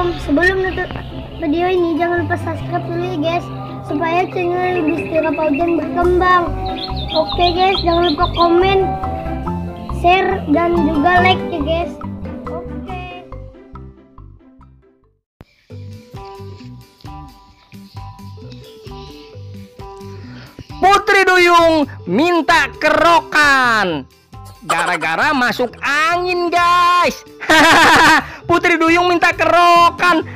Assalamualaikum. Sebelum menutup video ini, jangan lupa subscribe dulu ya guys, supaya channel Yudhistira Fauzan berkembang. Oke guys, jangan lupa komen, share, dan juga like ya guys. Oke. Putri Duyung minta kerokan gara-gara masuk angin guys. Putri Duyung minta kerokan.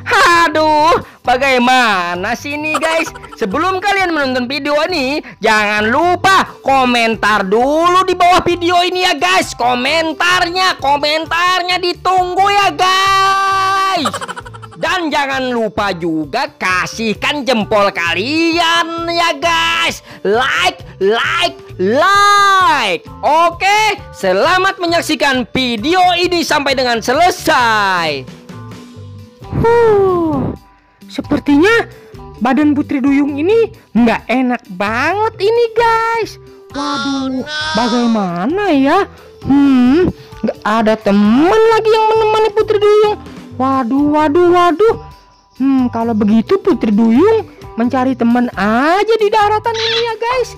Aduh, bagaimana sih ini guys? Sebelum kalian menonton video ini, jangan lupa komentar dulu di bawah video ini ya guys. Komentarnya ditunggu ya guys. Dan jangan lupa juga kasihkan jempol kalian ya guys. Like. Oke, selamat menyaksikan video ini sampai dengan selesai. Sepertinya badan Putri Duyung ini nggak enak banget ini guys. Waduh, bagaimana ya? Nggak ada teman lagi yang menemani Putri Duyung. Waduh. Kalau begitu Putri Duyung mencari teman aja di daratan ini ya guys.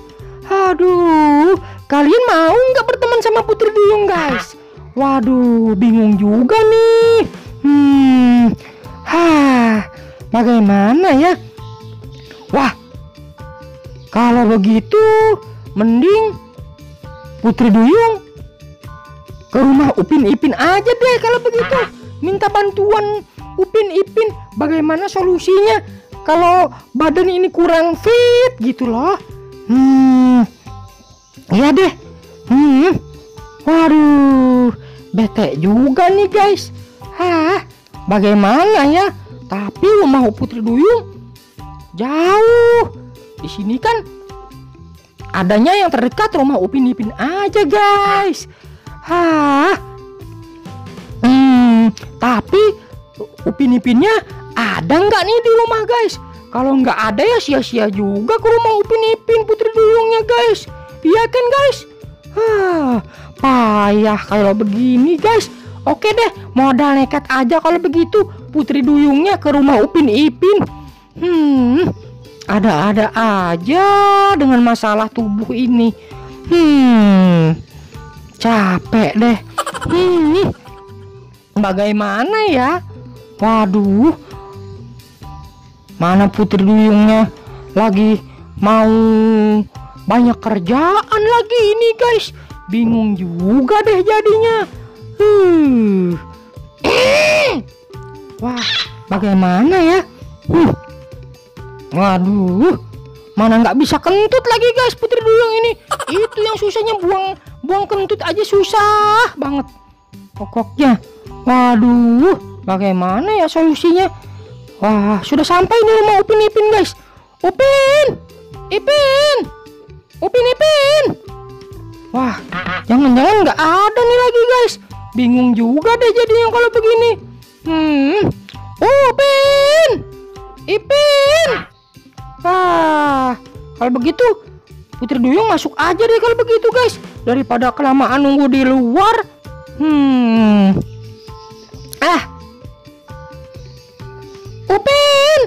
Aduh, kalian mau nggak berteman sama Putri Duyung guys? Waduh, bingung juga nih. Bagaimana ya? Wah, kalau begitu mending Putri Duyung ke rumah Upin Ipin aja deh kalau begitu. Minta bantuan Upin Ipin bagaimana solusinya kalau badan ini kurang fit gitu loh. Iya deh. Waduh, bete juga nih guys. Bagaimana ya? Tapi rumah Putri Duyung jauh. Di sini kan adanya yang terdekat rumah Upin Ipin aja guys. Tapi Upin Ipinnya ada nggak nih di rumah guys? Kalau nggak ada ya sia-sia juga ke rumah Upin Ipin Putri Duyungnya guys. Iya kan guys? Payah kalau begini guys. Oke deh, modal nekat aja kalau begitu Putri Duyungnya ke rumah Upin Ipin. Ada-ada aja dengan masalah tubuh ini. Capek deh. Bagaimana ya? Waduh, mana Putri Duyungnya lagi mau banyak kerjaan lagi ini guys. Bingung juga deh jadinya. Wah, bagaimana ya? Waduh, mana nggak bisa kentut lagi guys Putri Duyung ini. Itu yang susahnya, buang kentut aja susah banget kokoknya. Waduh, bagaimana ya solusinya? Wah, sudah sampai di rumah Upin Ipin guys. Upin Ipin. Wah, jangan-jangan nggak ada nih lagi guys. Bingung juga deh jadinya kalau begini. Upin Ipin. Kalau begitu Putri Duyung masuk aja deh kalau begitu guys, daripada kelamaan nunggu di luar. Upin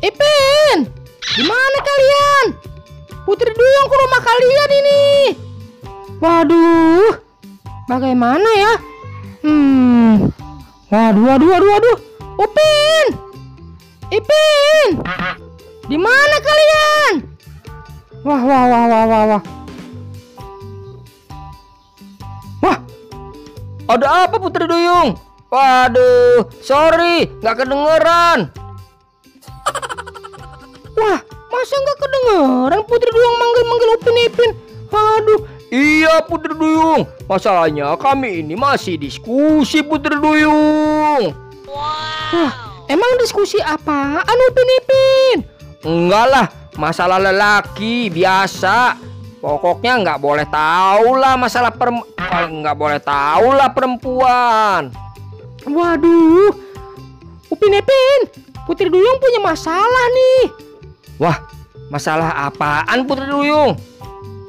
Ipin, gimana kalian? Putri Duyung ke rumah kalian ini. Waduh, bagaimana ya? Waduh. Upin Ipin, dimana kalian? Wah. Wah, ada apa Putri Duyung? Waduh, sorry, nggak kedengeran. Wah, masa nggak kedengeran Putri Duyung manggil-manggil Upin Ipin? Aduh, iya Putri Duyung. Masalahnya kami ini masih diskusi Putri Duyung. Wah, emang diskusi apaan Upin Ipin? Enggak lah, masalah lelaki biasa. Pokoknya nggak boleh tahu lah masalah perempuan. Waduh, Upin Ipin, Putri Duyung punya masalah nih. Wah, masalah apaan Putri Duyung?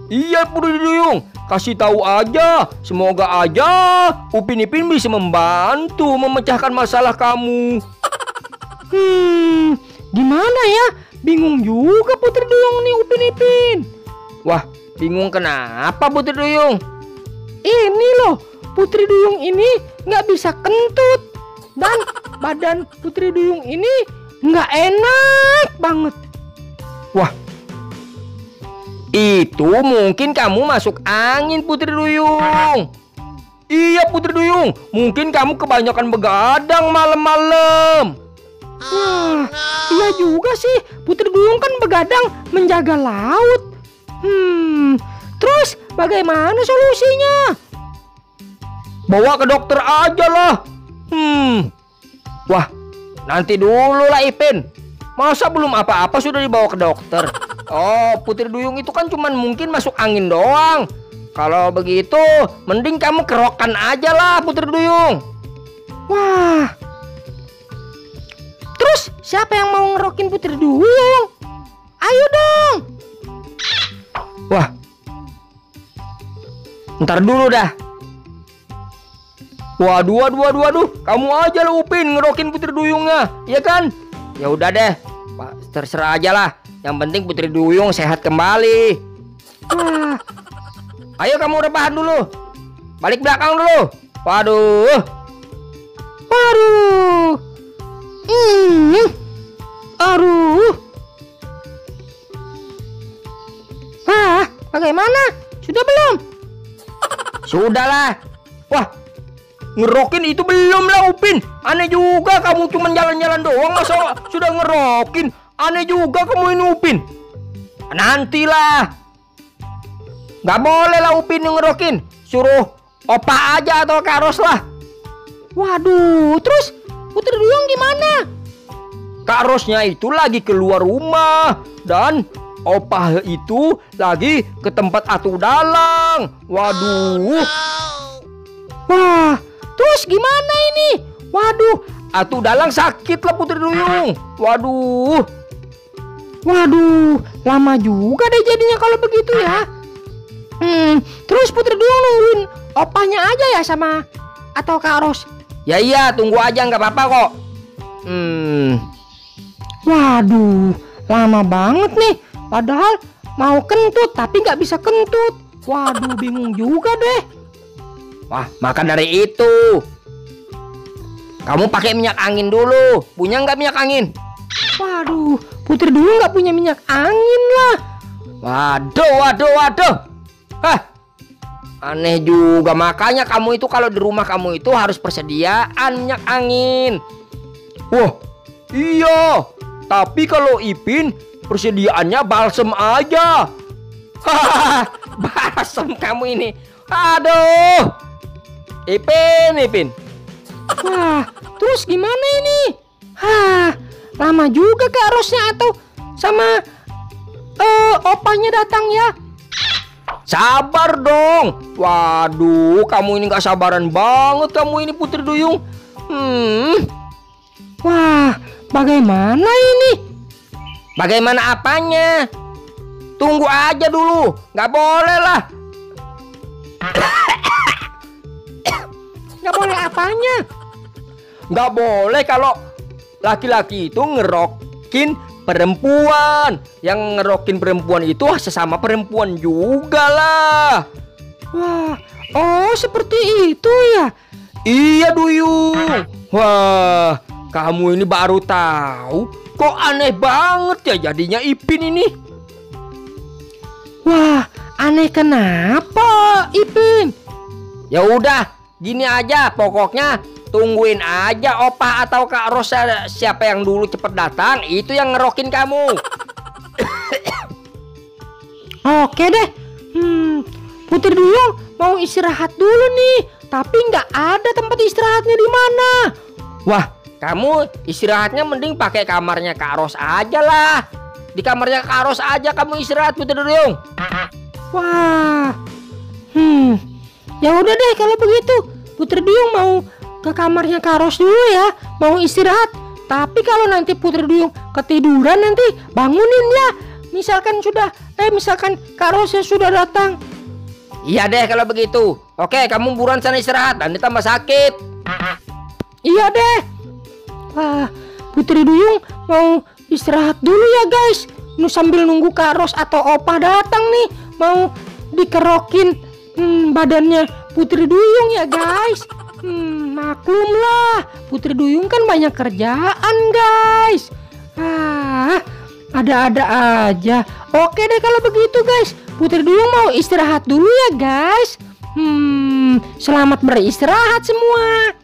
Iya Putri Duyung, kasih tahu aja. Semoga aja Upin Ipin bisa membantu memecahkan masalah kamu. Gimana ya? Bingung juga Putri Duyung nih Upin Ipin. Wah, bingung kenapa Putri Duyung? Ini loh, Putri Duyung ini nggak bisa kentut. Dan badan Putri Duyung ini nggak enak banget. Wah, itu mungkin kamu masuk angin Putri Duyung. Iya Putri Duyung, mungkin kamu kebanyakan begadang malam-malam. Wah, iya juga sih. Putri Duyung kan begadang menjaga laut. Terus bagaimana solusinya? Bawa ke dokter aja lah. Wah, nanti dulu lah Ipin. Masa belum apa-apa sudah dibawa ke dokter? Oh, Putri Duyung itu kan cuman mungkin masuk angin doang. Kalau begitu, mending kamu kerokan aja lah Putri Duyung. Wah, terus siapa yang mau ngerokin Putri Duyung? Ayo dong. Wah, ntar dulu dah. Waduh, kamu aja lo Upin ngerokin Putri Duyungnya, ya kan? Ya udah deh, terserah aja lah. Yang penting Putri Duyung sehat kembali. Wah, ayo kamu rebahan dulu. Balik belakang dulu. Waduh. Aduh. Hah, bagaimana? Sudah belum? Sudahlah. Wah, ngerokin itu belum lah Upin. Aneh juga kamu cuman jalan-jalan doang masa sudah ngerokin. Aneh juga kamu ini Upin. Nantilah. Gak boleh lah Upin ngerokin. Suruh opa aja atau Kak Ros lah. Waduh, terus Putri Duyung gimana? Kak Rosnya itu lagi keluar rumah. Dan opah itu lagi ke tempat Atu Dalang. Waduh. Wah, terus gimana ini? Waduh, Atu Dalang sakit lah Putri Duyung. Waduh, lama juga deh jadinya kalau begitu ya. Terus Putri Duyung nungguin opahnya aja ya sama atau Kak Ros? Ya iya, tunggu aja nggak apa-apa kok. Waduh, lama banget nih. Padahal mau kentut tapi nggak bisa kentut. Waduh, bingung juga deh. Wah, maka dari itu kamu pakai minyak angin dulu. Punya nggak minyak angin? Waduh, Putri Duyung nggak punya minyak angin lah. Waduh. Hah, aneh juga. Makanya kamu itu kalau di rumah kamu itu harus persediaan minyak angin. Wah, iya. Tapi kalau Ipin persediaannya balsem aja. Balsem kamu ini. Aduh. Ipin. Wah, terus gimana ini? Hah, lama juga Kak Rosnya atau sama opahnya datang ya. Sabar dong. Waduh, kamu ini gak sabaran banget. Kamu ini Putri Duyung. Wah, bagaimana ini? Bagaimana apanya? Tunggu aja dulu. Gak boleh lah. Gak boleh apanya? Gak boleh kalau laki-laki itu ngerokin perempuan. Yang ngerokin perempuan itu sesama perempuan juga lah. Wah, oh seperti itu ya. Iya Duyung. Wah, kamu ini baru tahu. Kok aneh banget ya jadinya Ipin ini. Wah, aneh kenapa Ipin? Ya udah, gini aja pokoknya. Tungguin aja opa atau Kak Ros, siapa yang dulu cepet datang itu yang ngerokin kamu. Oke deh. Putri Duyung mau istirahat dulu nih, tapi nggak ada tempat istirahatnya di mana. Wah, kamu istirahatnya mending pakai kamarnya Kak Ros aja lah. Di kamarnya Kak Ros aja kamu istirahat Putri Duyung. Wah, ya udah deh kalau begitu. Putri Duyung mau ke kamarnya Kak Ros dulu ya, mau istirahat. Tapi kalau nanti Putri Duyung ketiduran nanti bangunin ya. Misalkan Kak Ros ya sudah datang. Iya deh kalau begitu. Oke, kamu buruan sana istirahat, nanti tambah sakit. Iya deh. Wah, Putri Duyung mau istirahat dulu ya guys. Ini sambil nunggu Kak Ros atau Opa datang nih, mau dikerokin badannya Putri Duyung ya guys. Maklumlah, Putri Duyung kan banyak kerjaan guys. Ada-ada aja. Oke deh kalau begitu guys, Putri Duyung mau istirahat dulu ya guys. Selamat beristirahat semua.